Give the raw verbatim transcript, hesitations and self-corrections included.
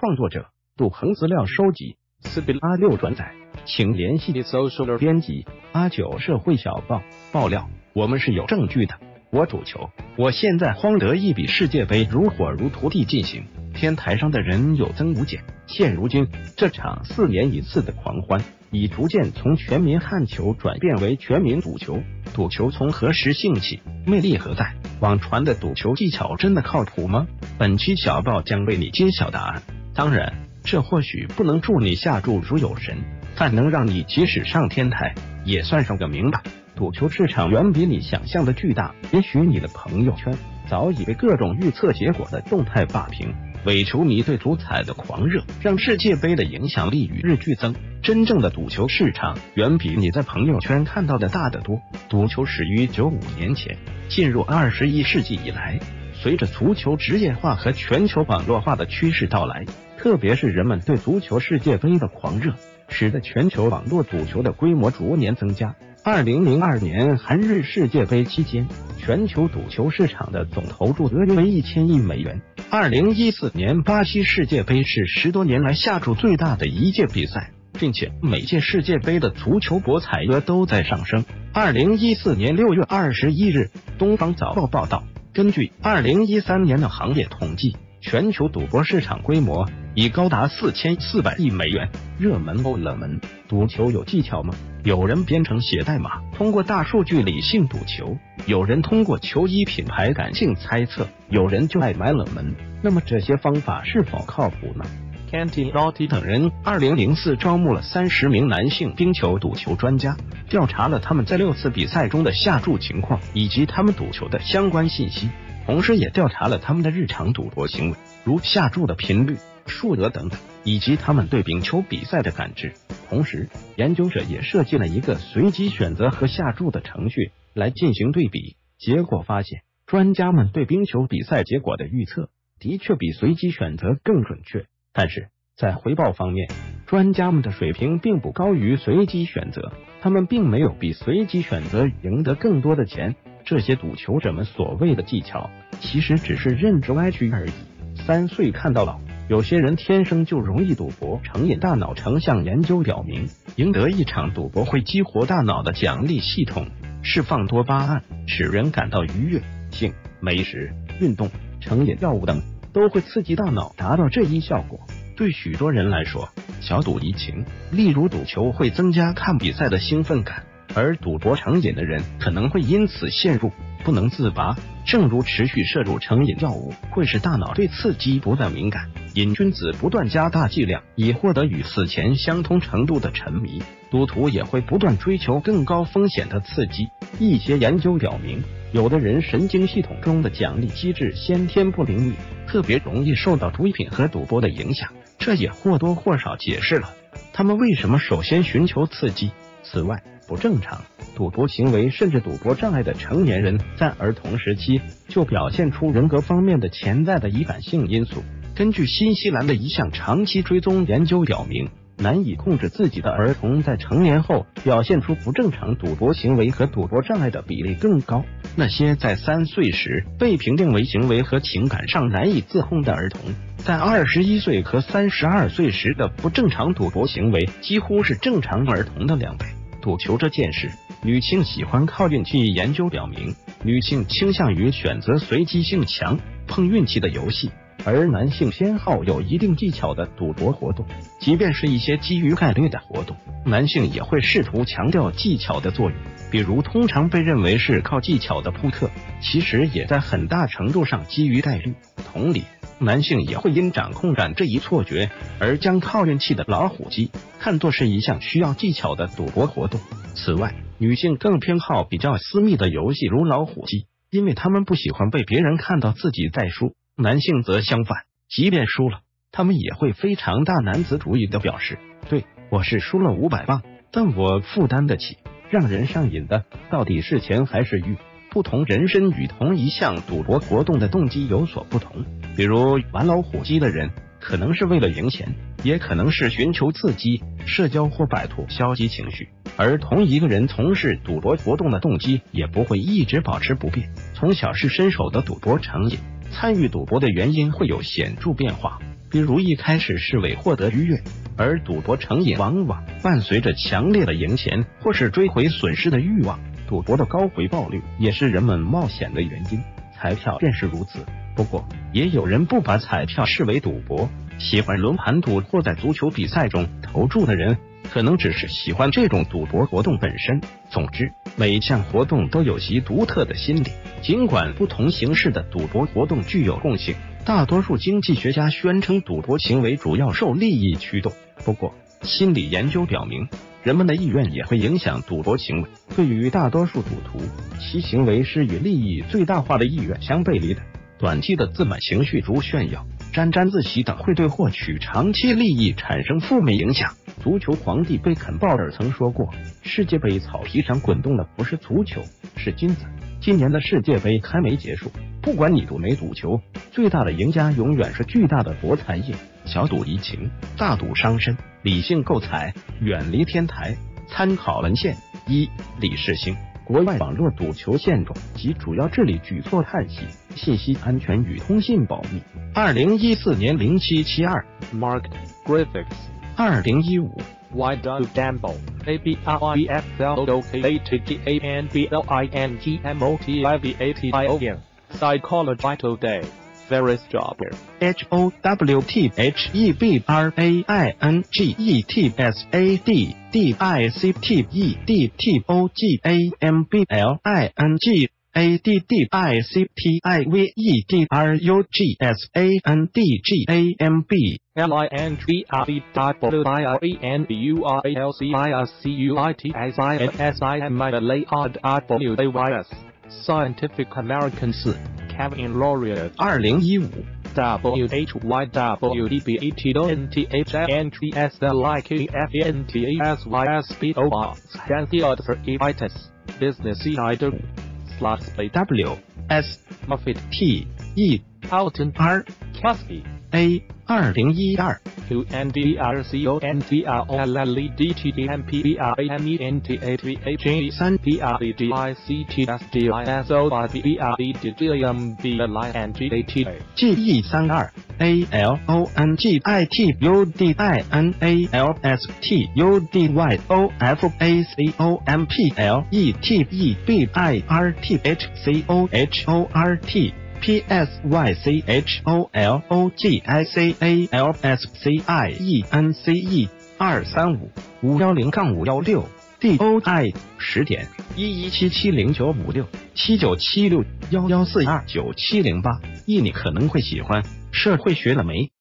创作者，杜恒资料收集 四比六 转载，请联系 isocialor 编辑A九社会小报。爆料，我们是有证据的。我主球，我现在慌得一比世界杯如火如荼地进行，天台上的人有增无减。现如今，这场四年一次的狂欢，已逐渐从全民汉球转变为全民赌球。赌球从何时兴起？魅力何在？网传的赌球技巧真的靠谱吗？本期小报将为你揭晓答案。当然，这或许不能助你下注如有神，但能让你即使上天台也算上个明白。赌球市场远比你想象的巨大，也许你的朋友圈早已被各种预测结果的动态霸屏。伪球迷对足彩的狂热，让世界杯的影响力与日俱增。真正的赌球市场远比你在朋友圈看到的大得多。赌球始于九五年前，进入二十一世纪以来，随着足球职业化和全球网络化的趋势到来，特别是人们对足球世界杯的狂热，使得全球网络赌球的规模逐年增加。二零零二年韩日世界杯期间，全球赌球市场的总投注额约为一千亿美元。二零一四年巴西世界杯是十多年来下注最大的一届比赛，并且每届世界杯的足球博彩额都在上升。二零一四年六月二十一日，东方早报报道，根据二零一三年的行业统计，全球赌博市场规模已高达四千四百亿美元。热门后冷门，赌球有技巧吗？有人编程写代码，通过大数据理性赌球；有人通过球衣品牌感性猜测；有人就爱买冷门。那么这些方法是否靠谱呢？ Kevin Laurier 等人二零零四招募了三十名男性冰球赌球专家，调查了他们在六次比赛中的下注情况以及他们赌球的相关信息，同时也调查了他们的日常赌博行为，如下注的频率、数额等等，以及他们对冰球比赛的感知。同时，研究者也设计了一个随机选择和下注的程序来进行对比。结果发现，专家们对冰球比赛结果的预测的确比随机选择更准确，但是在回报方面，专家们的水平并不高于随机选择，他们并没有比随机选择赢得更多的钱。这些赌球者们所谓的技巧，其实只是认知歪曲而已。三岁看到老，有些人天生就容易赌博成瘾。大脑成像研究表明，赢得一场赌博会激活大脑的奖励系统，释放多巴胺，使人感到愉悦。性、美食、运动、成瘾药物等都会刺激大脑达到这一效果。对许多人来说，小赌怡情，例如赌球会增加看比赛的兴奋感。而赌博成瘾的人可能会因此陷入不能自拔，正如持续摄入成瘾药物会使大脑对刺激不再敏感，瘾君子不断加大剂量以获得与此前相同程度的沉迷，赌徒也会不断追求更高风险的刺激。一些研究表明，有的人神经系统中的奖励机制先天不灵敏，特别容易受到毒品和赌博的影响，这也或多或少解释了他们为什么首先寻求刺激。此外，不正常赌博行为甚至赌博障碍的成年人，在儿童时期就表现出人格方面的潜在的遗传性因素。根据新西兰的一项长期追踪研究表明，难以控制自己的儿童在成年后表现出不正常赌博行为和赌博障碍的比例更高。那些在三岁时被评定为行为和情感上难以自控的儿童，在二十一岁和三十二岁时的不正常赌博行为几乎是正常儿童的两倍。赌球这件事，女性喜欢靠运气。研究表明，女性倾向于选择随机性强、碰运气的游戏，而男性偏好有一定技巧的赌博活动，即便是一些基于概率的活动，男性也会试图强调技巧的作用。比如，通常被认为是靠技巧的扑克，其实也在很大程度上基于概率。同理，男性也会因掌控感这一错觉而将靠运气的老虎机看作是一项需要技巧的赌博活动。此外，女性更偏好比较私密的游戏，如老虎机，因为她们不喜欢被别人看到自己在输。男性则相反，即便输了，他们也会非常大男子主义的表示，对，我是输了五百磅，但我负担得起。让人上瘾的到底是钱还是欲？不同人身与同一项赌博活动的动机有所不同，比如玩老虎机的人可能是为了赢钱，也可能是寻求刺激、社交或摆脱消极情绪。而同一个人从事赌博活动的动机也不会一直保持不变。从小是身手的赌博成瘾，参与赌博的原因会有显著变化，比如一开始是为获得愉悦，而赌博成瘾往往伴随着强烈的赢钱或是追回损失的欲望。赌博的高回报率也是人们冒险的原因，彩票便是如此。不过，也有人不把彩票视为赌博，喜欢轮盘赌或在足球比赛中投注的人，可能只是喜欢这种赌博活动本身。总之，每项活动都有其独特的心理，尽管不同形式的赌博活动具有共性。大多数经济学家宣称赌博行为主要受利益驱动，不过心理研究表明，人们的意愿也会影响赌博行为。对于大多数赌徒，其行为是与利益最大化的意愿相背离的。短期的自满情绪如炫耀、沾沾自喜等，会对获取长期利益产生负面影响。足球皇帝贝肯鲍尔曾说过，世界杯草皮上滚动的不是足球，是金子。今年的世界杯还没结束，不管你赌没赌球，最大的赢家永远是巨大的博彩业。小赌怡情，大赌伤身，理性购彩，远离天台。参考文献：一、李世兴《国外网络赌球现状及主要治理举措探析：信息安全与通信保密》，二零一四年零七七二 ，Mark D. Griffiths。二零一五 ，Why do gamble? A B R I F L O K A T T A N B L I N G M O T I V A T I O N Psychology Today. Various job. H O W T H E B R A I N G E T S A D D I C T E D T O G A M B L I N G A D D I C T I V E D R U G S A N D G A M B L I N G R E W I R E N B U R A L C I R C U I T S I N S I M I L A R W A Y S Scientific American Kevin Laurier two thousand fifteen W H Y W D B A T O N T H A N T S L I K F E N T A S Y S P O R Scientists Business Insider Slots Play W S Muffet T E ALTON R CASKEY A two thousand twelve Q N D R C O N T R O L L E D T D M P B R A M E N T A T H E three P R E D I C T S D I S O R V E R E D G M B L I N G A T G E three two A L O N G I T U D I N A L S T U D Y O F A C O M P L E T E B I R T H C O H O R T P S Y C H O L O G I C A L S C I E N C E 二三五五幺零杠五幺六 D O I 十点一一七七零九五六七九七六幺幺四二九七零八。一，你可能会喜欢社会学了没？